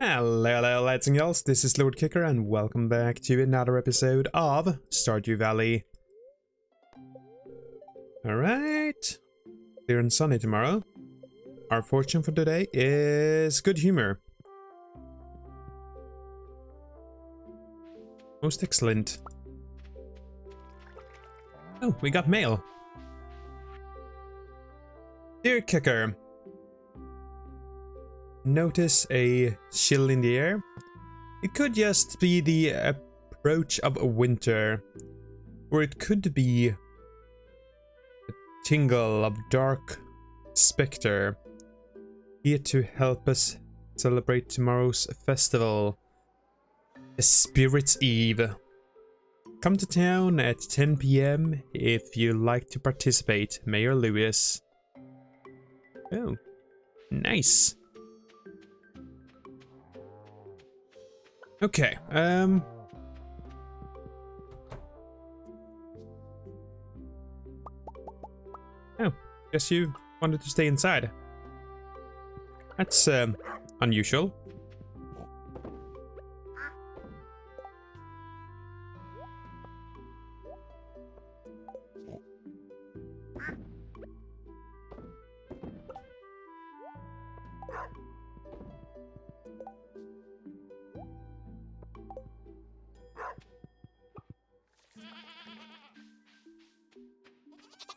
Hello lads and gals, this is Lord Kicker and welcome back to another episode of Stardew Valley. Alright, clear and sunny tomorrow. Our fortune for today is good humor. Most excellent. Oh, we got mail. Dear Kicker, notice a chill in the air. It could just be the approach of winter, or it could be a tingle of dark specter here to help us celebrate tomorrow's festival, Spirit's Eve. Come to town at 10 p.m. if you like to participate, Mayor Lewis. Oh, nice. Okay, oh, guess you wanted to stay inside. That's, unusual.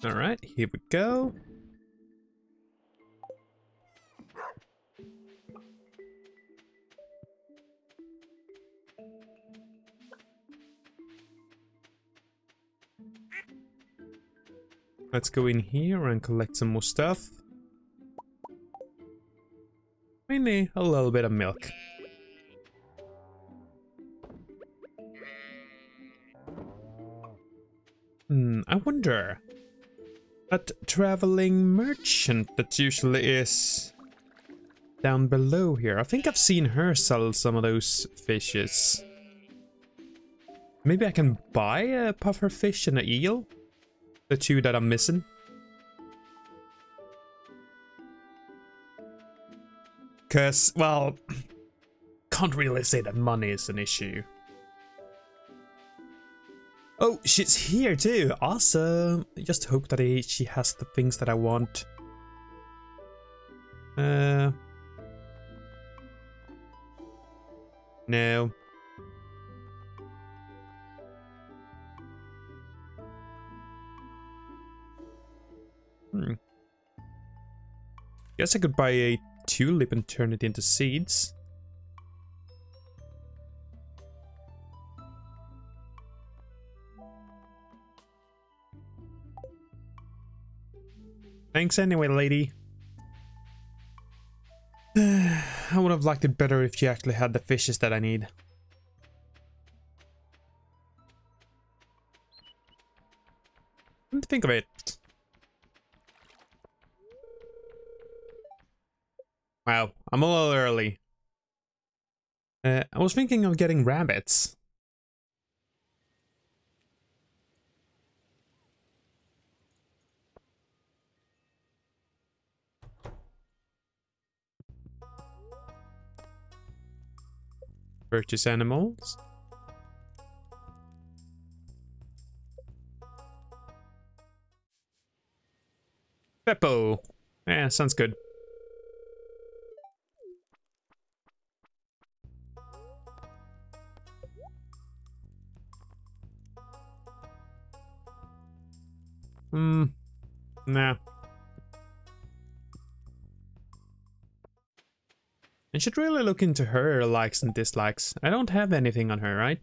Alright, here we go. Let's go in here and collect some more stuff. Mainly a little bit of milk. I wonder. That traveling merchant that usually is down below here. I think I've seen her sell some of those fishes. Maybe I can buy a puffer fish and an eel? The two that I'm missing. Cause, well, can't really say that money is an issue. Oh, she's here too! Awesome! I just hope that she has the things that I want. No. Guess I could buy a tulip and turn it into seeds. Thanks anyway, lady. I would have liked it better if you actually had the fishes that I need. Let me think of it. Wow, I'm a little early. I was thinking of getting rabbits. Purchase animals. Beppo. Yeah, sounds good. Nah. I should really look into her likes and dislikes. I don't have anything on her, right?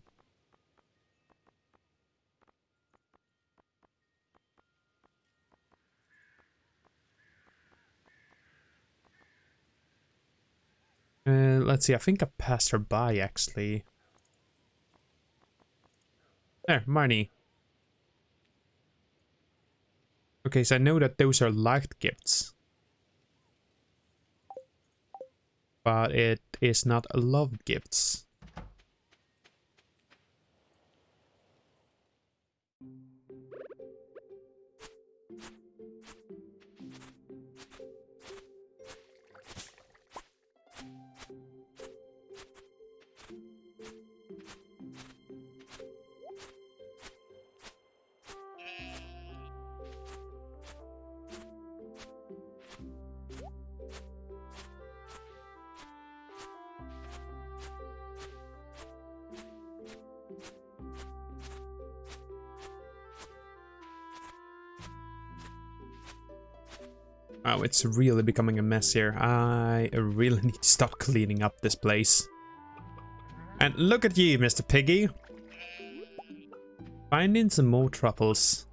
Let's see, I think I passed her by, actually. There, Marnie. Okay, so I know that those are liked gifts. But it is not loved gifts. Oh, it's really becoming a mess here. I really need to stop cleaning up this place. And look at you, Mr. Piggy. Finding some more truffles.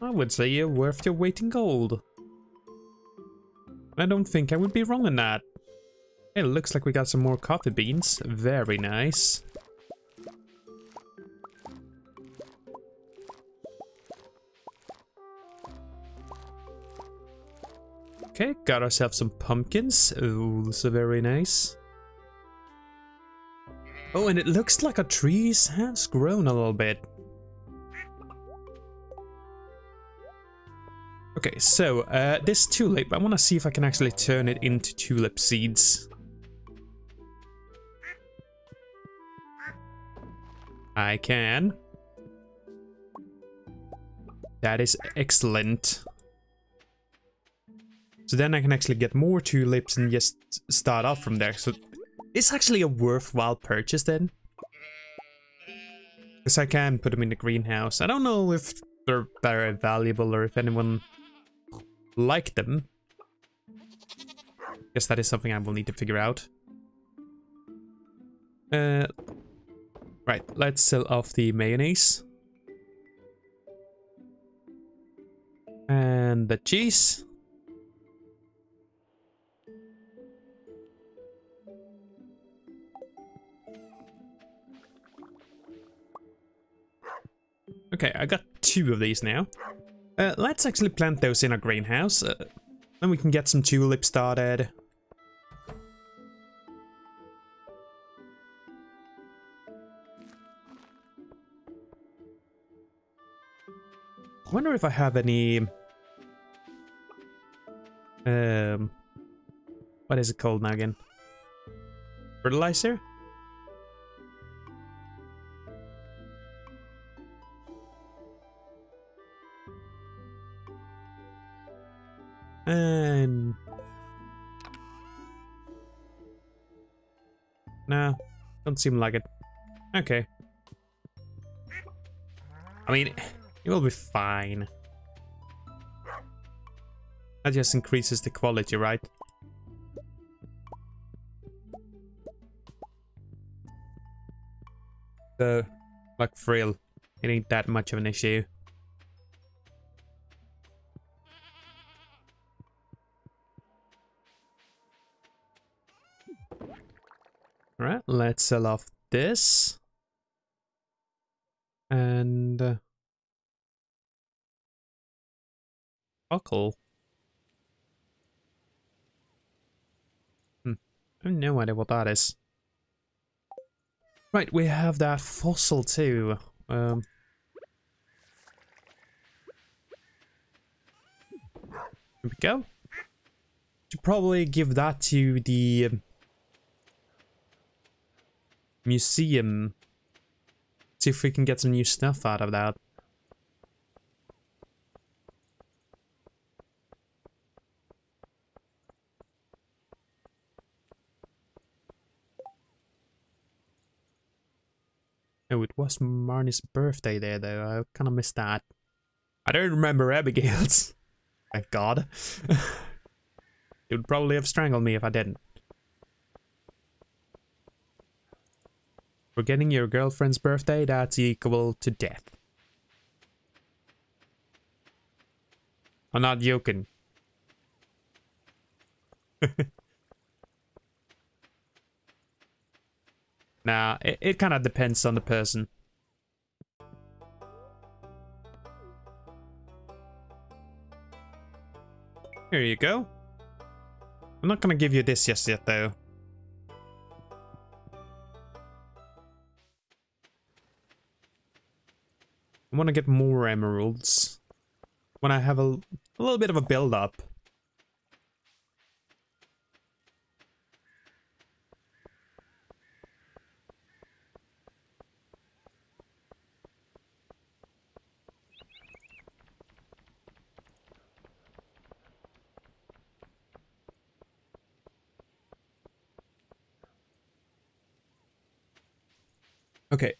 I would say you're worth your weight in gold. I don't think I would be wrong in that. It looks like we got some more coffee beans. Very nice. Okay, got ourselves some pumpkins. Ooh, those are very nice. Oh, and it looks like our trees has grown a little bit. Okay, so this tulip, I want to see if I can actually turn it into tulip seeds. I can. That is excellent. So then I can actually get more tulips and just start off from there. So it's actually a worthwhile purchase then. Because I can put them in the greenhouse. I don't know if they're very valuable or if anyone like them. Guess that is something I will need to figure out. Right, let's sell off the mayonnaise and the cheese. Okay, I got two of these now. Let's actually plant those in our greenhouse. Then we can get some tulips started. I wonder if I have any... what is it called now again? Fertilizer? No, don't seem like it. Okay. I mean, it will be fine. That just increases the quality, right? So, like for real, it ain't that much of an issue. Alright, let's sell off this. And... buckle. I have no idea what that is. Right, we have that fossil too. Here we go. Should probably give that to the... museum. See if we can get some new stuff out of that. Oh, it was Marnie's birthday there though. I kind of missed that. I don't remember Abigail's. Thank God. It would probably have strangled me if I didn't. Forgetting your girlfriend's birthday, that's equal to death. I'm not joking. Nah, it kind of depends on the person. Here you go. I'm not gonna give you this just yet though. I want to get more emeralds when I have a little bit of a build-up. Okay,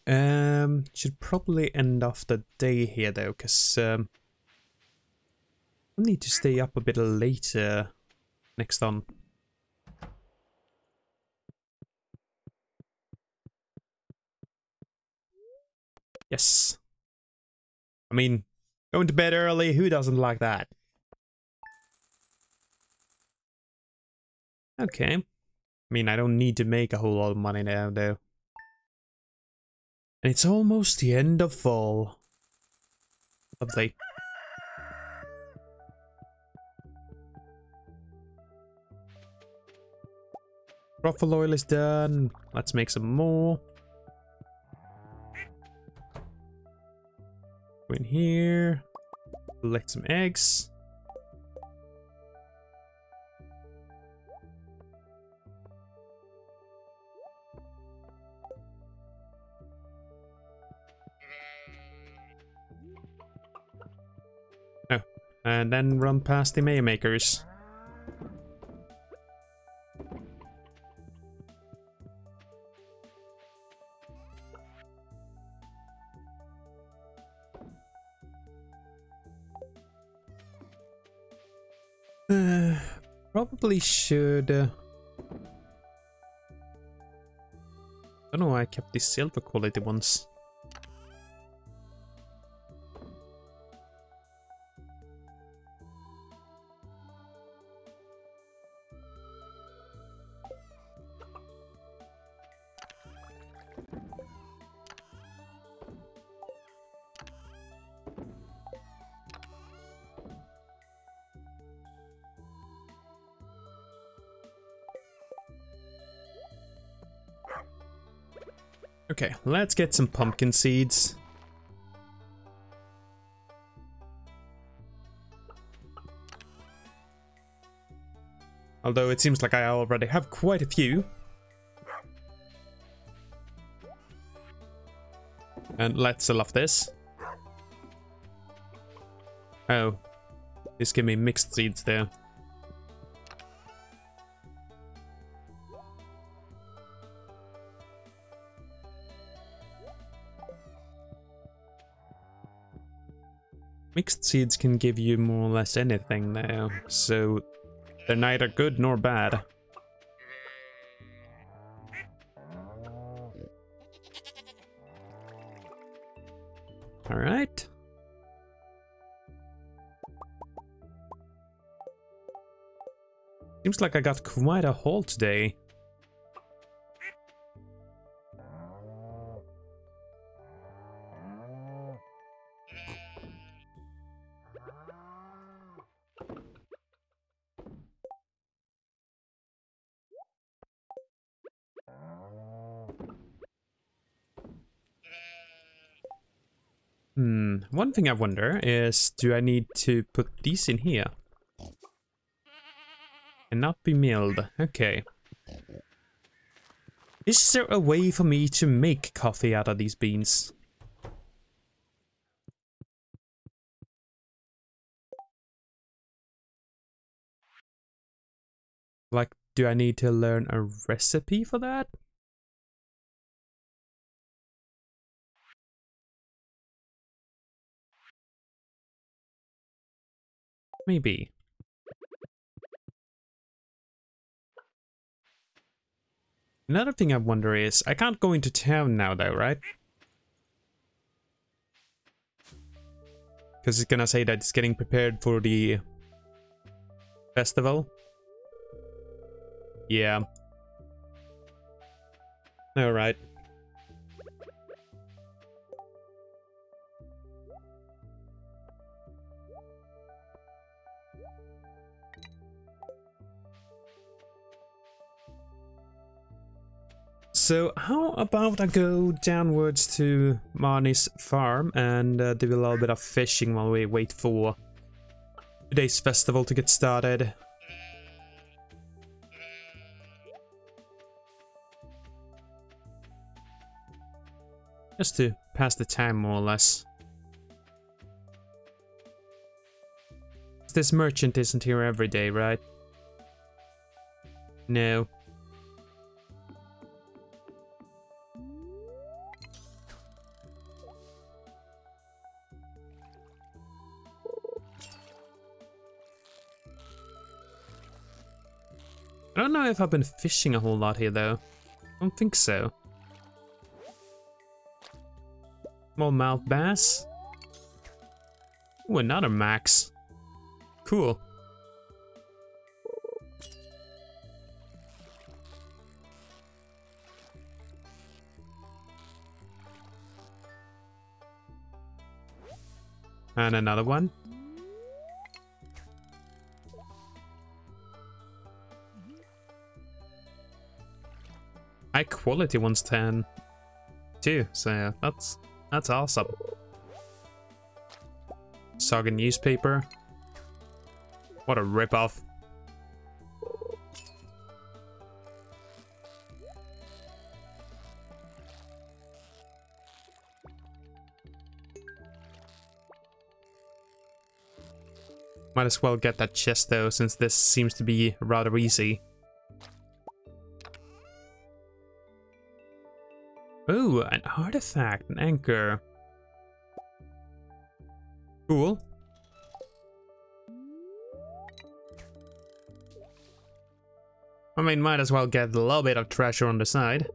should probably end off the day here though, because We'll need to stay up a bit later next on. Yes. I mean, going to bed early, who doesn't like that? Okay. I mean, I don't need to make a whole lot of money now, though. And it's almost the end of fall. Lovely. Truffle oil is done. Let's make some more. Go in here. Collect some eggs. Oh, and then run past the maymakers. Probably should. I don't know why I kept these silver quality ones. Okay, let's get some pumpkin seeds. Although it seems like I already have quite a few. And let's sell off this. Oh, this gave me mixed seeds there. Mixed seeds can give you more or less anything now, so they're neither good nor bad. Alright. Seems like I got quite a haul today. One thing I wonder is, do I need to put these in here? And not be milled. Okay. Is there a way for me to make coffee out of these beans? Like, do I need to learn a recipe for that? Maybe. Another thing I wonder is, I can't go into town now though, right? Because it's gonna say that it's getting prepared for the festival. Yeah. Alright. So how about I go downwards to Marnie's farm and do a little bit of fishing while we wait for today's festival to get started. Just to pass the time more or less. This merchant isn't here every day, right? No. I don't know if I've been fishing a whole lot here, though. I don't think so. Smallmouth bass. Ooh, another max. Cool. And another one. High quality ones 10 too, so that's awesome. Saga newspaper. What a ripoff. Might as well get that chest though, since this seems to be rather easy. Ooh, an artifact, an anchor. Cool. I mean, might as well get a little bit of treasure on the side.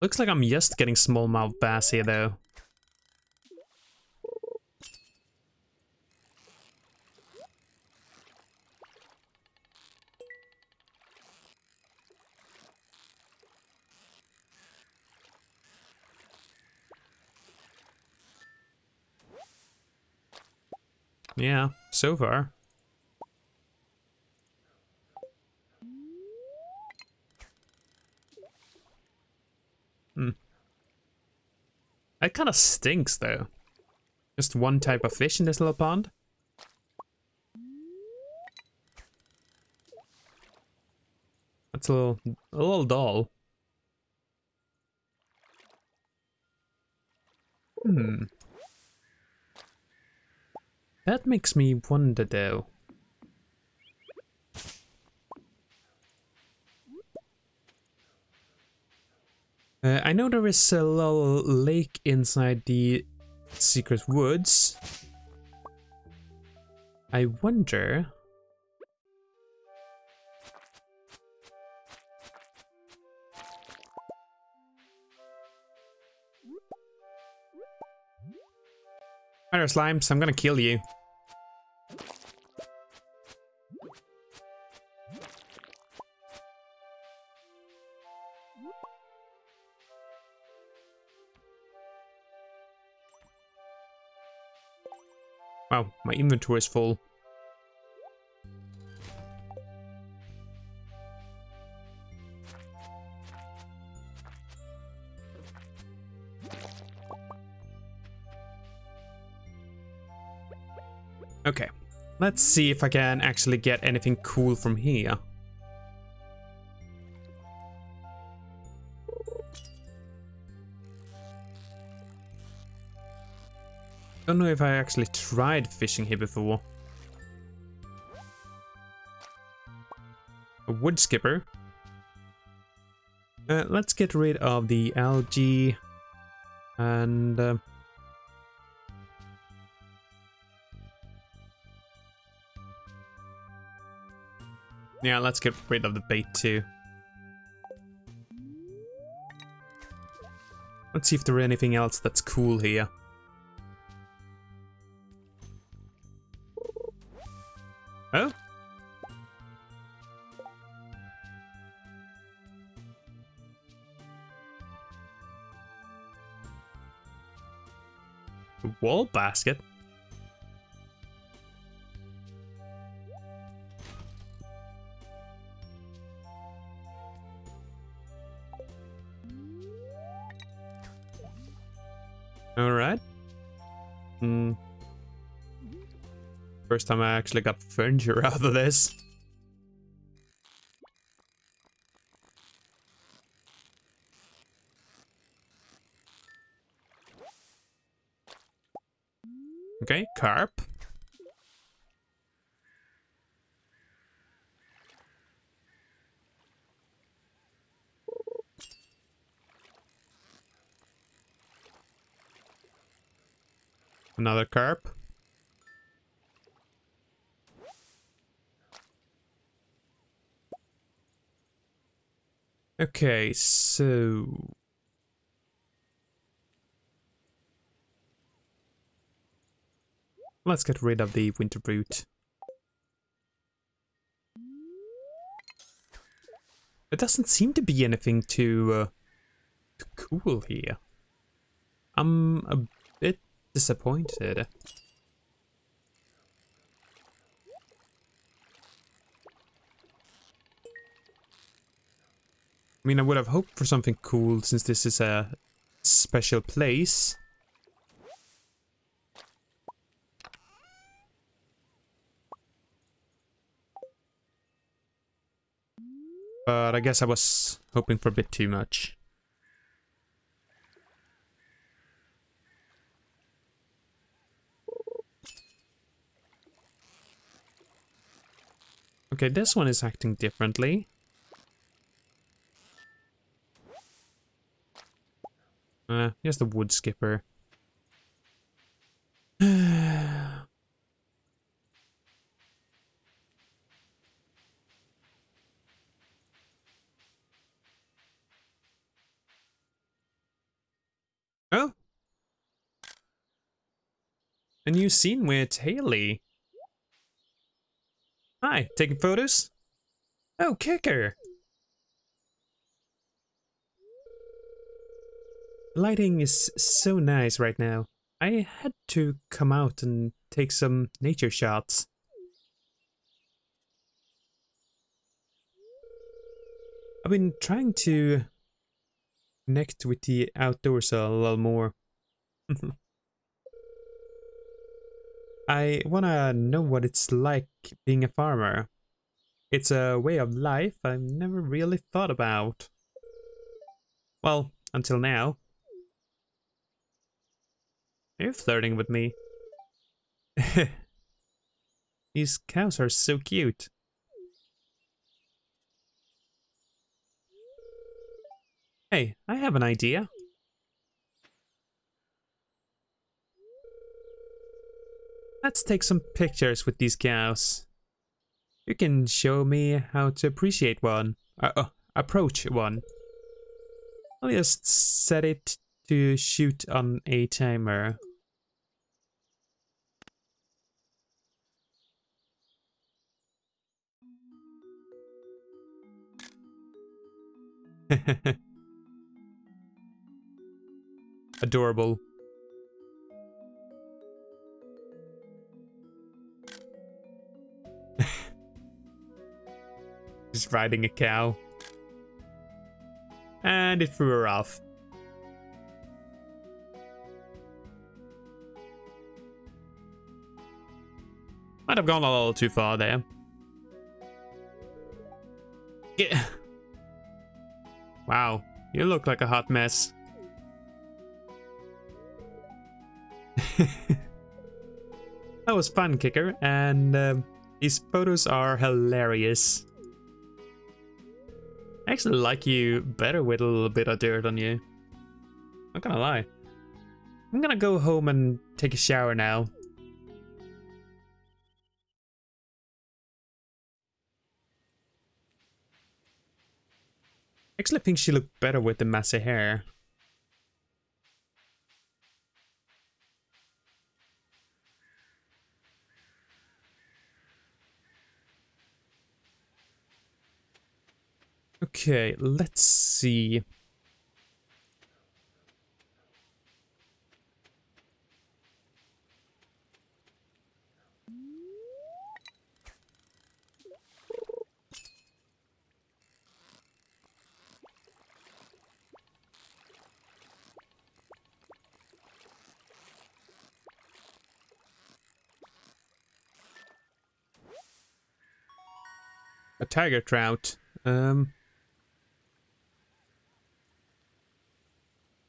Looks like I'm just getting smallmouth bass here, though. Yeah, so far. That kind of stinks, though. Just one type of fish in this little pond. That's a little dull. That makes me wonder, though. I know there is a little lake inside the Secret Woods. I wonder... Hi there, slimes, I'm gonna kill you. Wow, my inventory is full. Okay, let's see if I can actually get anything cool from here. Don't know if I actually tried fishing here before. A wood skipper. Let's get rid of the algae and yeah, let's get rid of the bait too. Let's see if there is anything else that's cool here. Oh? A wall basket? Alright. First time I actually got furniture out of this. Okay, carp. Another carp. Okay, so... let's get rid of the winter brute. There doesn't seem to be anything too cool here. I'm a bit disappointed. I mean, I would have hoped for something cool since this is a special place. But I guess I was hoping for a bit too much. Okay, this one is acting differently. Here's the wood skipper. Oh! A new scene with Haley. Hi, taking photos? Oh, kicker! Lighting is so nice right now. I had to come out and take some nature shots. I've been trying to connect with the outdoors a little more. I wanna know what it's like being a farmer. It's a way of life I've never really thought about. Well, until now. Are you flirting with me? These cows are so cute. Hey, I have an idea. Let's take some pictures with these cows. You can show me how to appreciate one. Approach one. I'll just set it to shoot on a timer. Adorable. Just riding a cow. And it threw her off. Might have gone a little too far there. Yeah. Wow, you look like a hot mess. That was fun, Kicker, and these photos are hilarious. I actually like you better with a little bit of dirt on you. Not gonna lie. I'm gonna go home and take a shower now. I actually think she looked better with the messy hair. Okay, let's see. A tiger trout.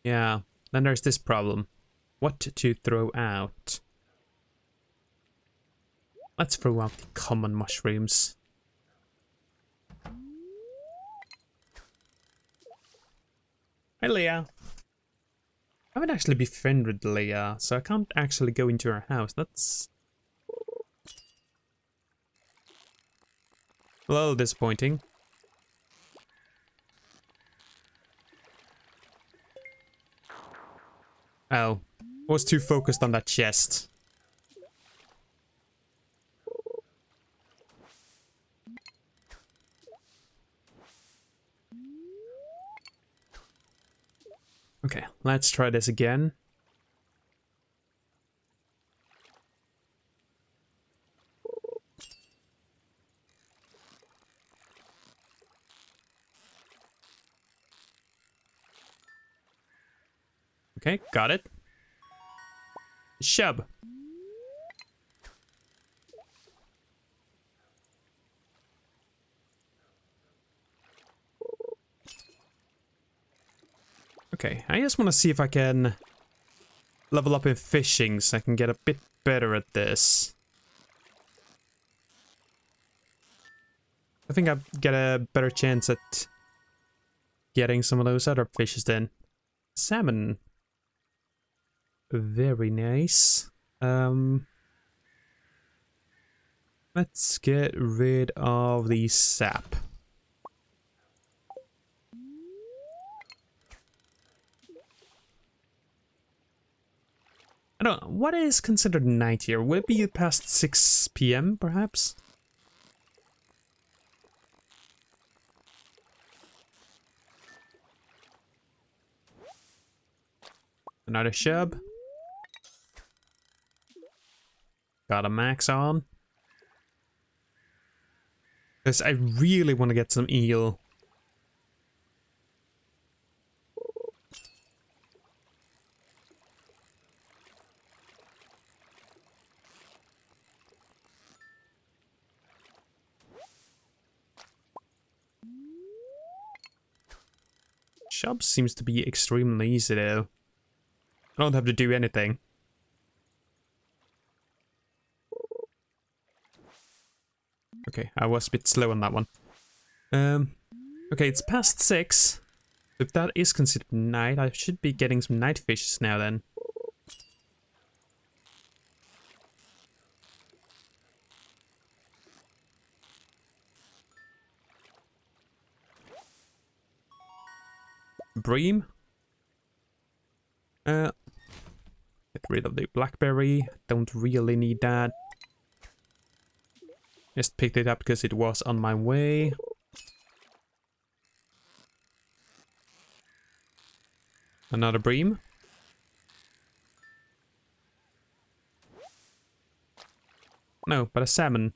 Yeah, then there's this problem. What to throw out? Let's throw out the common mushrooms. Hi, Leah. I haven't actually befriended Leah, so I can't actually go into her house. That's a little disappointing. Oh, I was too focused on that chest. Okay, let's try this again. Okay, got it. Shub. Okay, I just want to see if I can level up in fishing so I can get a bit better at this. I think I get a better chance at getting some of those other fishes then. Salmon. Very nice. Let's get rid of the sap. I don't know, what is considered night here? Will it be past 6 p.m. perhaps? Another shub. Got a max on. Because I really want to get some eel. Shub seems to be extremely easy though. I don't have to do anything. Okay, I was a bit slow on that one. Okay, it's past 6. If that is considered night, I should be getting some night fishes now then. Bream. Get rid of the blackberry. Don't really need that. Just picked it up because it was on my way. Another bream. No, but a salmon.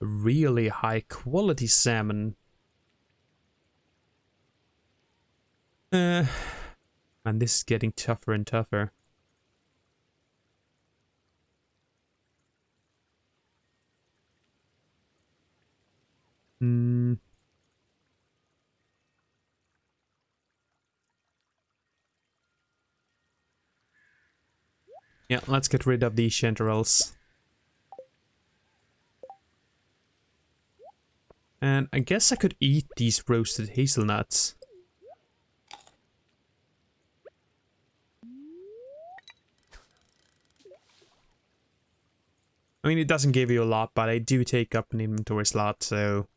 A really high quality salmon. And this is getting tougher and tougher. Yeah, let's get rid of these chanterelles. And I guess I could eat these roasted hazelnuts. I mean, it doesn't give you a lot, but I do take up an inventory slot, so...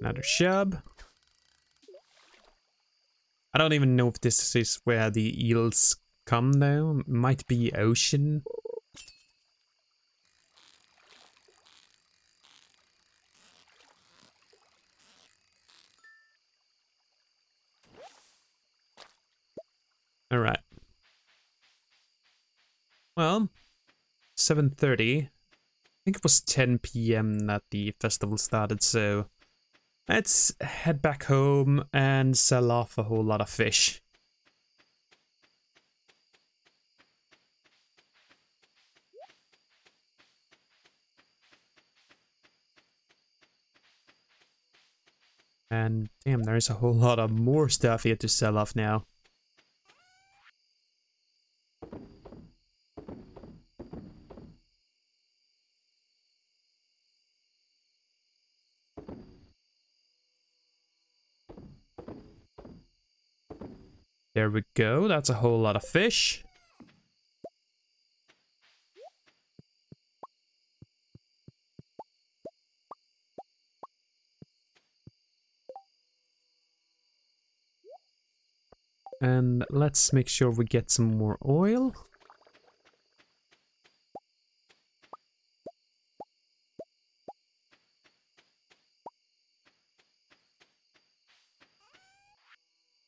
Another shub. I don't even know if this is where the eels come though. Might be ocean. Alright. Well, 7:30. I think it was 10 p.m. that the festival started, so... Let's head back home and sell off a whole lot of fish. And damn, there is a whole lot of more stuff here to sell off now. There we go. That's a whole lot of fish. And let's make sure we get some more oil.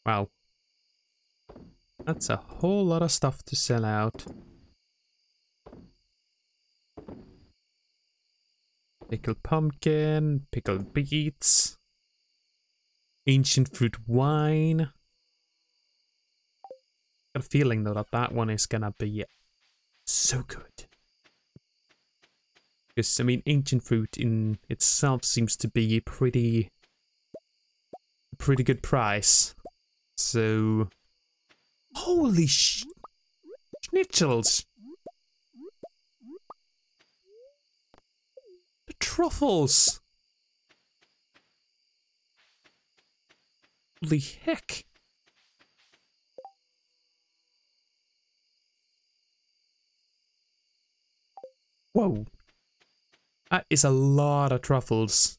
Wow. That's a whole lot of stuff to sell out. Pickled pumpkin, pickled beets, ancient fruit wine. Got a feeling though that that one is gonna be so good. Because, I mean, ancient fruit in itself seems to be a pretty good price. So, holy schnitzels! The truffles! Holy heck! Whoa! That is a lot of truffles.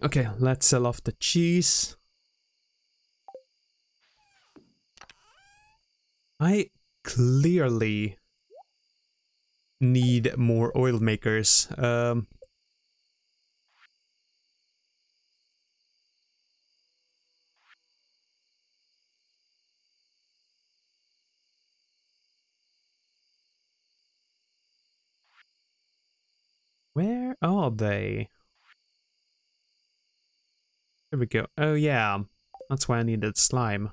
Okay, let's sell off the cheese. I clearly need more oil makers. Where are they? There we go. Oh yeah, that's why I needed slime.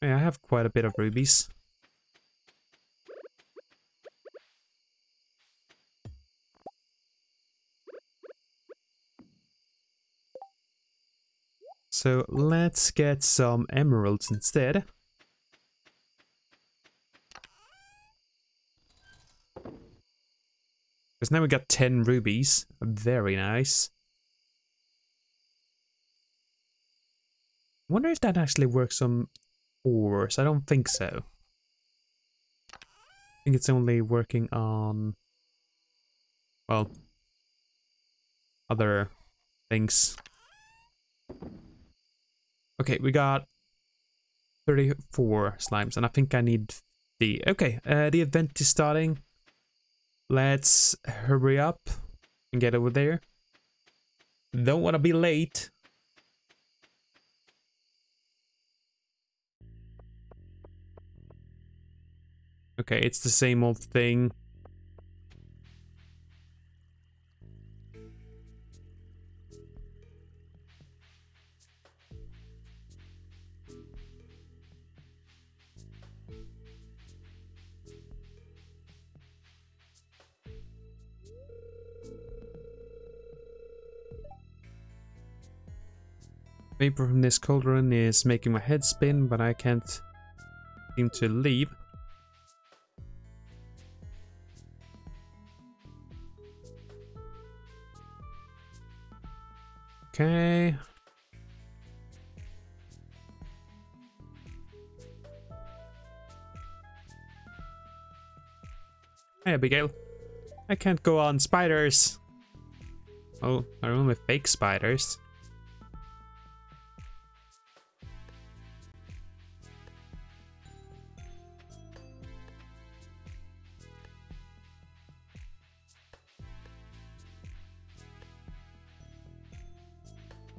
Yeah, I have quite a bit of rubies. So let's get some emeralds instead. Because now we got 10 rubies. Very nice. I wonder if that actually works on ores. I don't think so. I think it's only working on, well, other things. Okay, we got 34 slimes, and I think I need 50. Okay, the event is starting. Let's hurry up and get over there. Don't want to be late. Okay, it's the same old thing. Vapor from this cauldron is making my head spin, but I can't seem to leave. Okay. Hey, Abigail. I can't go on spiders. Oh, they're only fake spiders.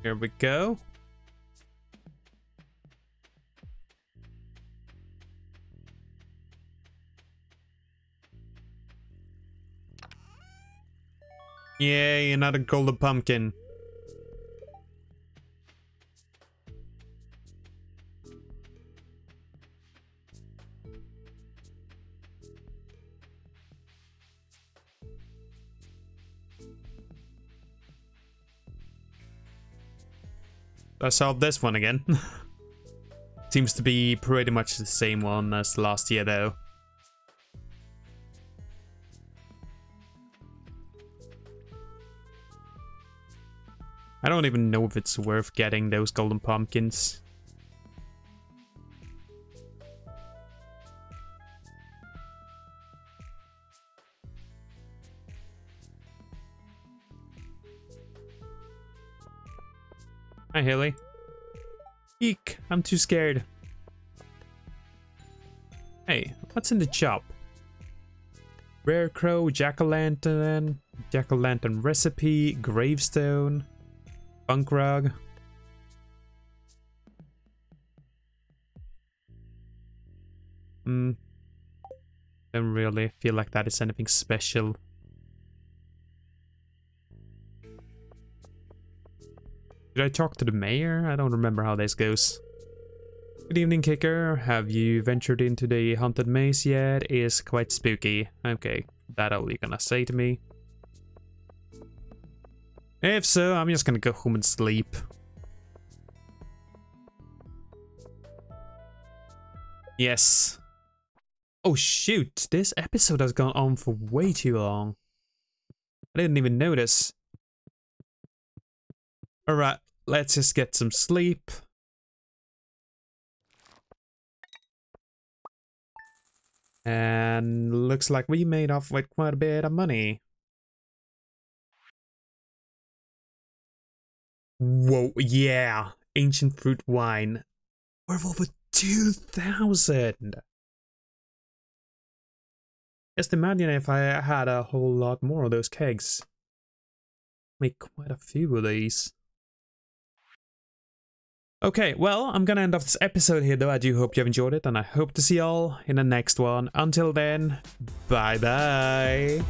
Here we go. Yay, another golden pumpkin. I solved this one again. Seems to be pretty much the same one as last year though. I don't even know if it's worth getting those golden pumpkins. Hi, Haley. Eek, I'm too scared. Hey, what's in the shop? Rare crow, jack-o'-lantern recipe, gravestone, bunk rug. Don't really feel like that is anything special. Did I talk to the mayor? I don't remember how this goes. Good evening, Kicker. Have you ventured into the haunted maze yet? It is quite spooky. Okay, that all you're gonna say to me? If so, I'm just gonna go home and sleep. Yes. Oh shoot, this episode has gone on for way too long. I didn't even notice. Alright, let's just get some sleep. And looks like we made off with quite a bit of money. Whoa, yeah. Ancient fruit wine. Worth over 2,000. Just imagine if I had a whole lot more of those kegs. Make quite a few of these. Okay, well, I'm gonna end off this episode here though. I do hope you have enjoyed it, and I hope to see y'all in the next one. Until then, bye-bye.